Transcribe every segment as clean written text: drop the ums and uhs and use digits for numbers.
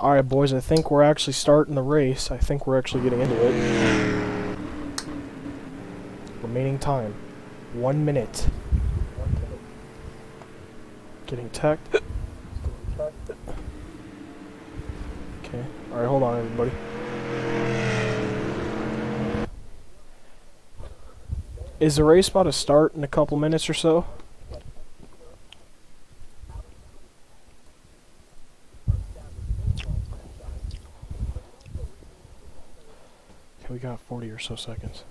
Alright boys, I think we're actually starting the race. I think we're actually getting into it. Remaining time, 1 minute. Getting teched. Okay, alright, hold on everybody. Is the race about to start in a couple minutes or so? Okay, we got 40 or so seconds.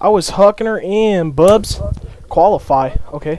I was hucking her in, bubs. Qualify, okay.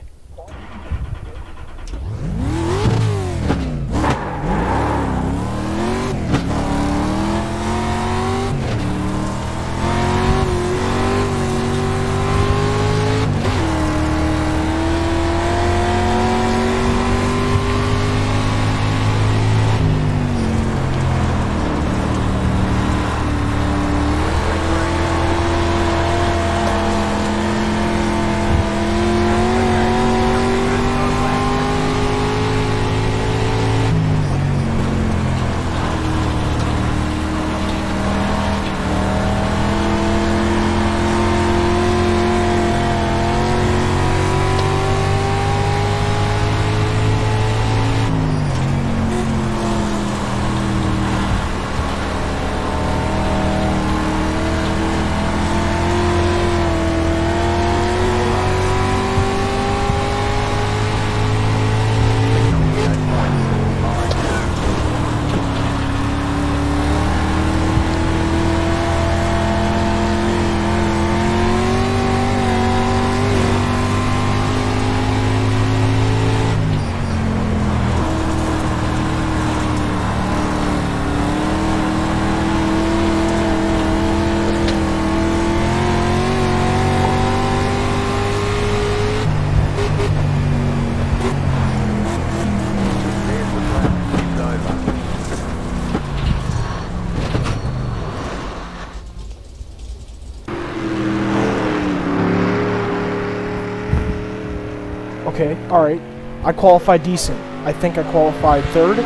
Okay, alright. I qualified decent. I think I qualified third.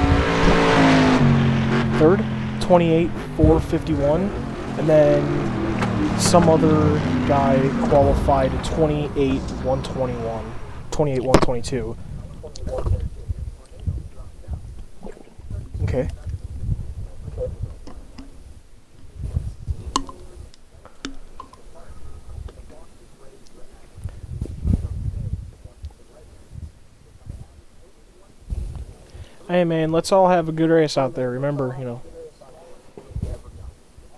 28.451. And then some other guy qualified 28.121. 28.122. Okay. Hey man, let's all have a good race out there. Remember, you know,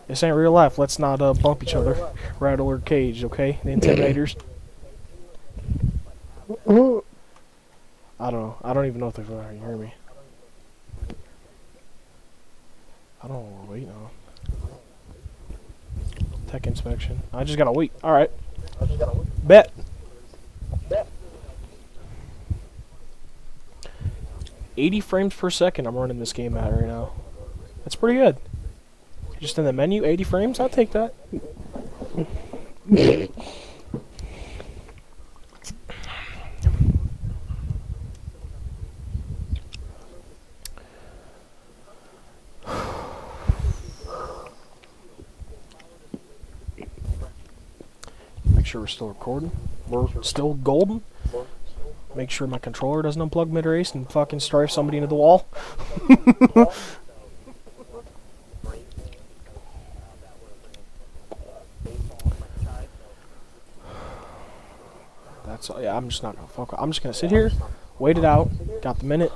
this ain't real life. Let's not bump each other, rattle or cage, okay? The intimidators. I don't know. I don't even know if they're going to hear me. I don't know what we're waiting on. Tech inspection. I just gotta wait. All right. Bet. Bet. 80 frames per second I'm running this game at right now. That's pretty good. Just in the menu, 80 frames? I'll take that. Make sure we're still recording. We're still golden. Make sure my controller doesn't unplug mid-race and fucking strife somebody into the wall. not. So yeah, I'm just not gonna fuck. I'm just gonna sit here, wait it out. Got the minute.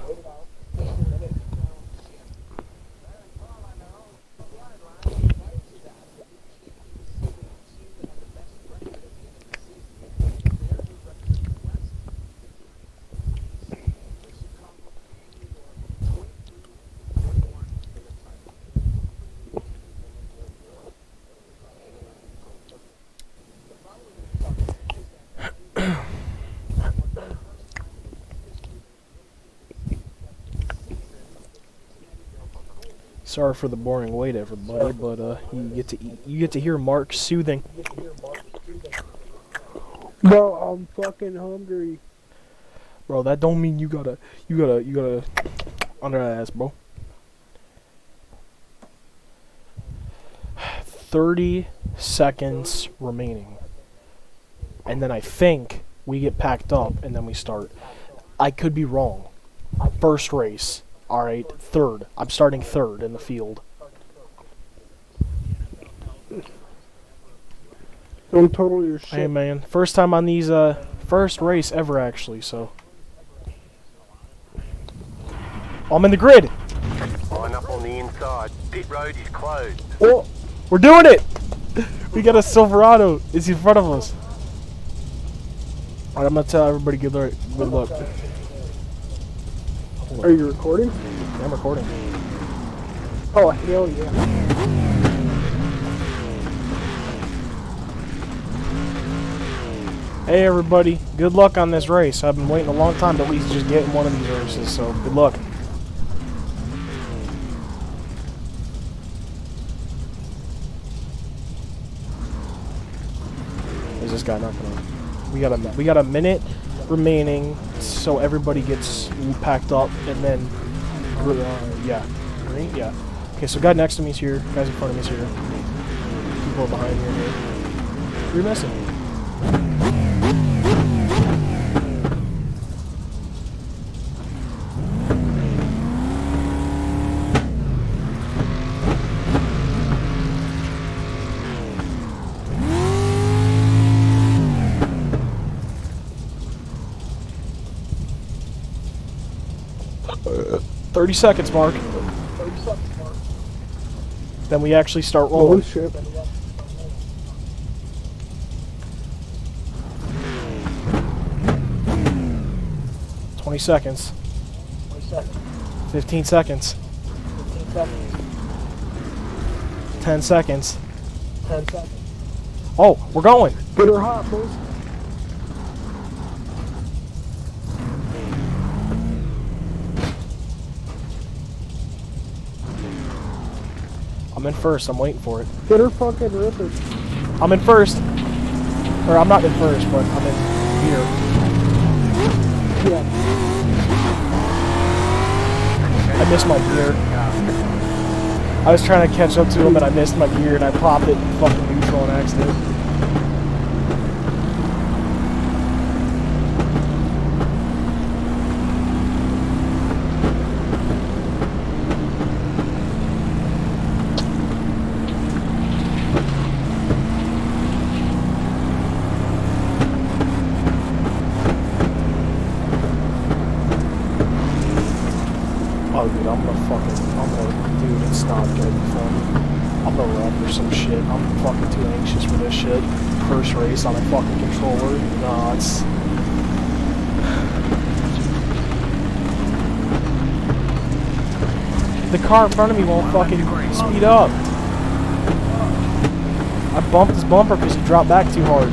Sorry for the boring wait, everybody, but you get to hear Mark soothing. Bro, I'm fucking hungry. Bro, that don't mean you gotta under that ass, bro. 30 seconds remaining, and then I think we get packed up, and then we start. I could be wrong. First race. Alright, third. I'm starting third in the field. Don't total your shit. Hey man, first time on these, first race ever actually, so. I'm in the grid! Line up on the inside. Pit road is closed. Oh, we're doing it! We got a Silverado. It's in front of us. Alright, I'm gonna tell everybody good luck. Are you recording? Yeah, I'm recording. Oh, hell yeah. Hey everybody, good luck on this race. I've been waiting a long time to at least just get in one of these races, so good luck. There's this guy knocking on. We got a minute remaining, so everybody gets packed up, and then yeah, right? Yeah. Okay, so guy next to me's here, guys in front of me's here, people behind me here. Who are you missing? Thirty seconds, Mark. Then we actually start rolling. Oh, shit. Twenty seconds. 15 seconds. 15 seconds. 10 seconds. 10 seconds. Oh, we're going. Get her hot, boys. I'm in first. I'm waiting for it. Get her fucking ripper. I'm in first. Or I'm not in first, but I'm in here. Yeah. I missed my gear. I was trying to catch up to him and I missed my gear and I popped it and fucking neutral on accident. On a fucking controller. Nah, it's... The car in front of me won't fucking speed up. I bumped his bumper because he dropped back too hard.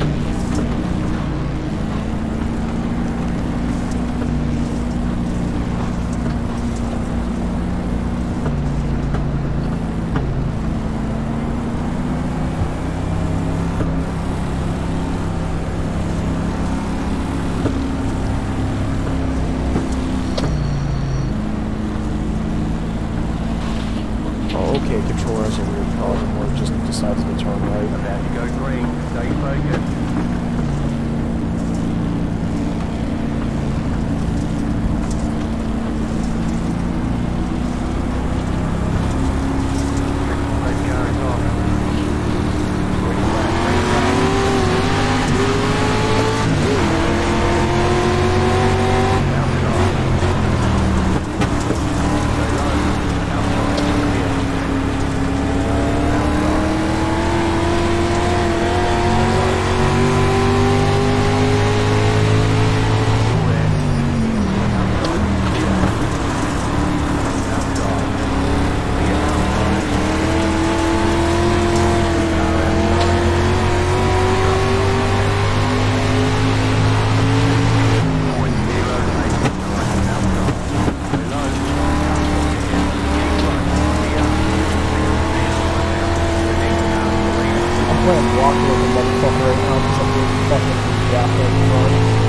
walking like a motherfucker right now because I'm being fucking yapped in front.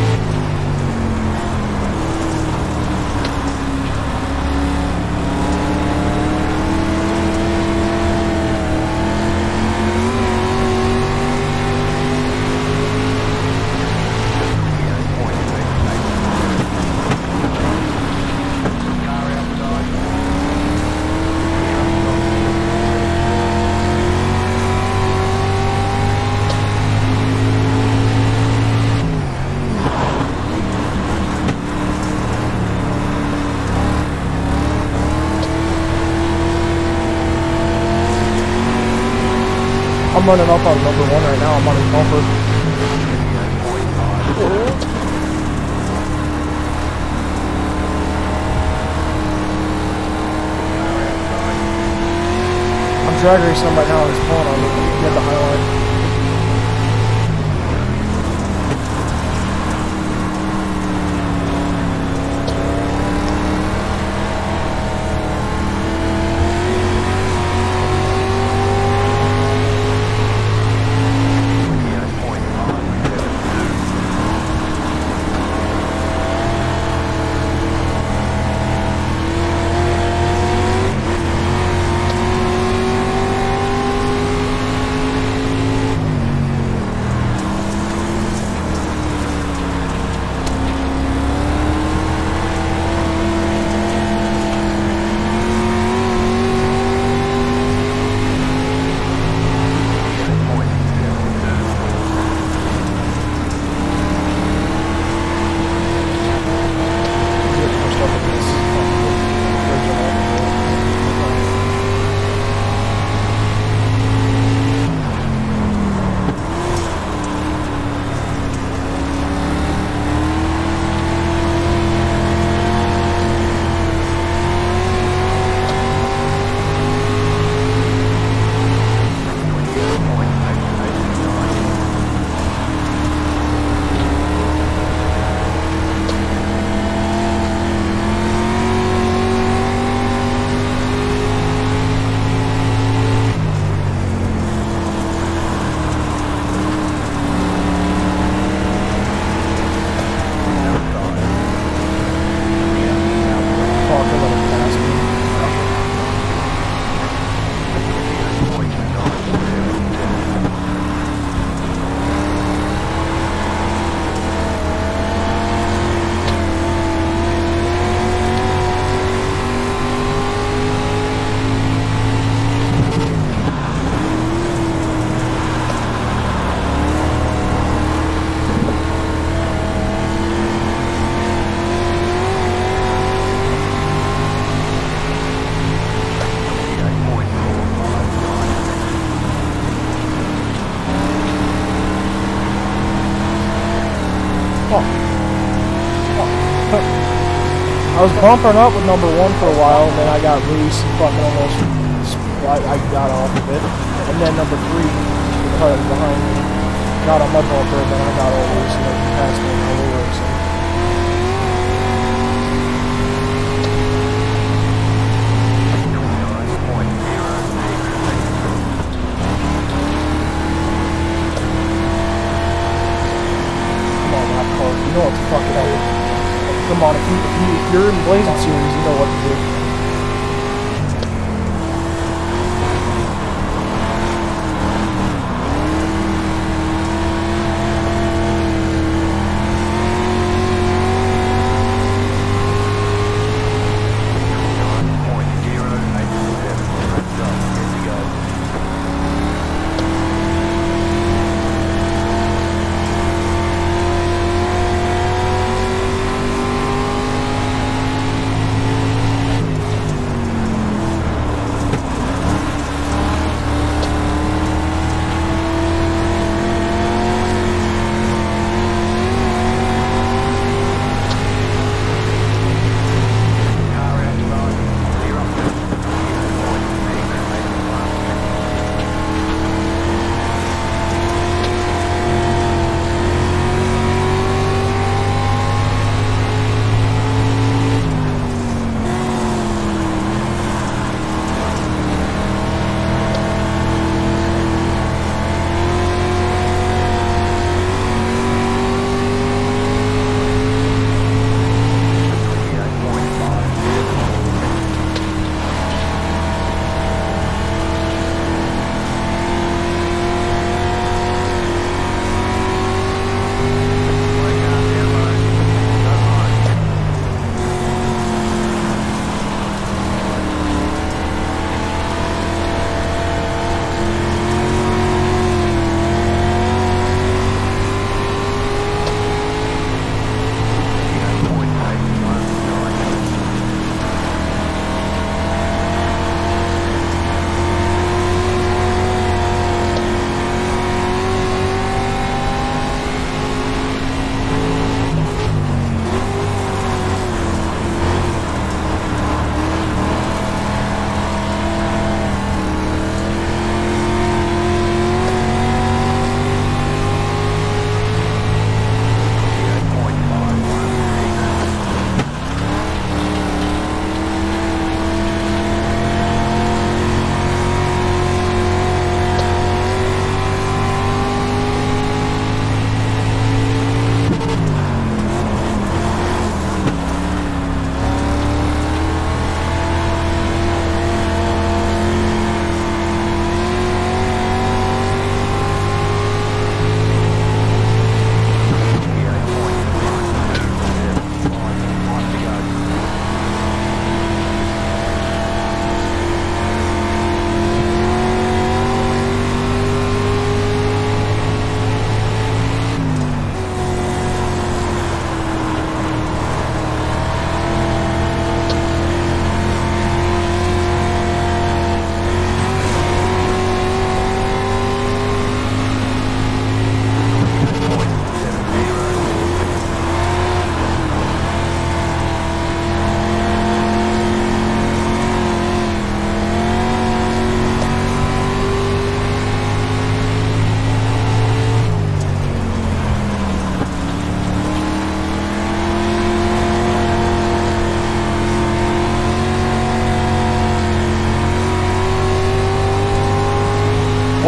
I'm running up on number one right now, I'm on his bumper. I'm drag racing right now and he's pulling on me, get the highlight. I was bumping up with number one for a while, and then I got loose, fucking almost, I got off of it, and then number three, the car was behind me, got on my bumper, and then I got all loose, and then he passed me, and I was racing. Come on, that car, you know what the fuck that is. Come on, if you're in Blazing Series, you know what to do.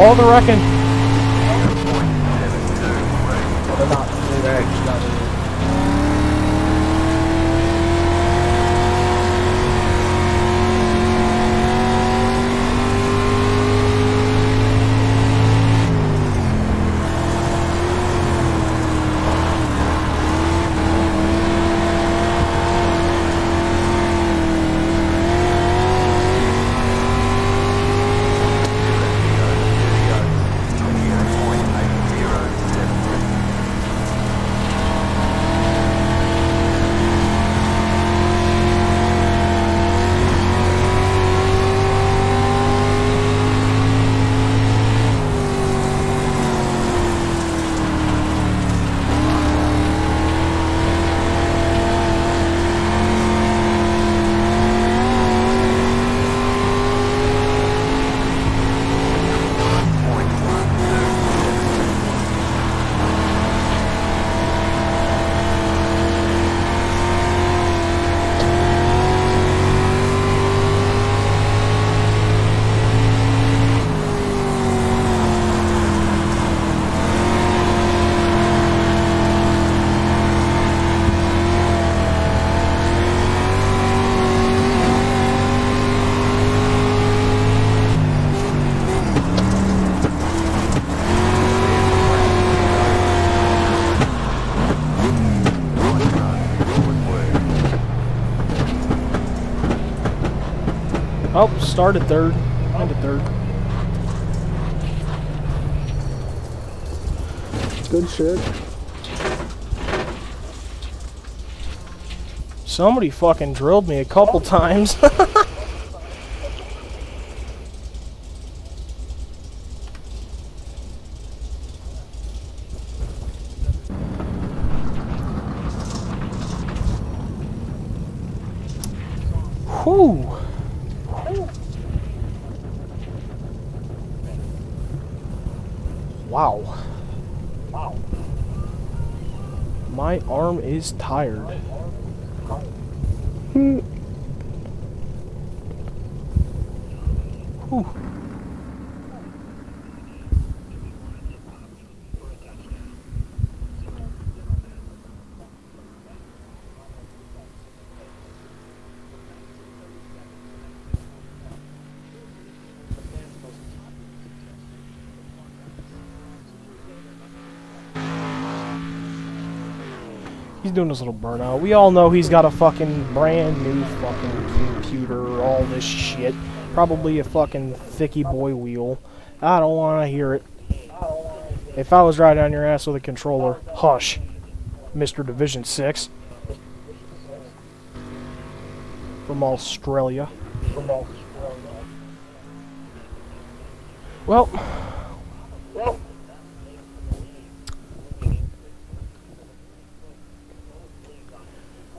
all the wrecking. They're not really there, just not really. Oh, started third. Ended third. Good shit. Somebody fucking drilled me a couple times. Whew. Wow. Wow. My arm is tired. Whew. He's doing this little burnout. We all know he's got a fucking brand new fucking computer, all this shit. Probably a fucking thicky boy wheel. I don't want to hear it. If I was riding on your ass with a controller, hush, Mr. Division 6. From Australia. Well...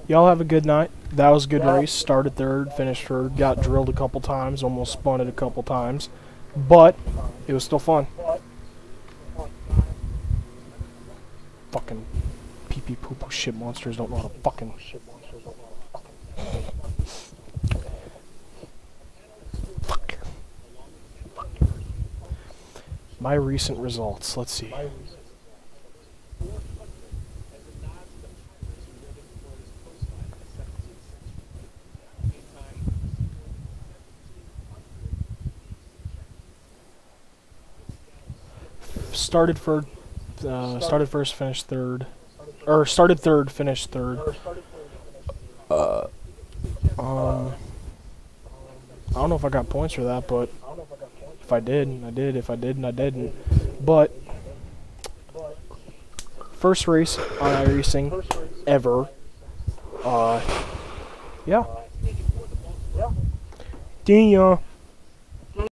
y'all have a good night. That was a good race. Started third, finished third, got drilled a couple times, almost spun it a couple times. But it was still fun. Fucking pee-pee poo-poo shit monsters don't know how to fucking... Fuck. My recent results. Let's see. Started first, finished third, or started third, finished third. I don't know if I got points for that, but if I did, I did. If I didn't, I didn't. But first race on iRacing ever. Yeah. Damn.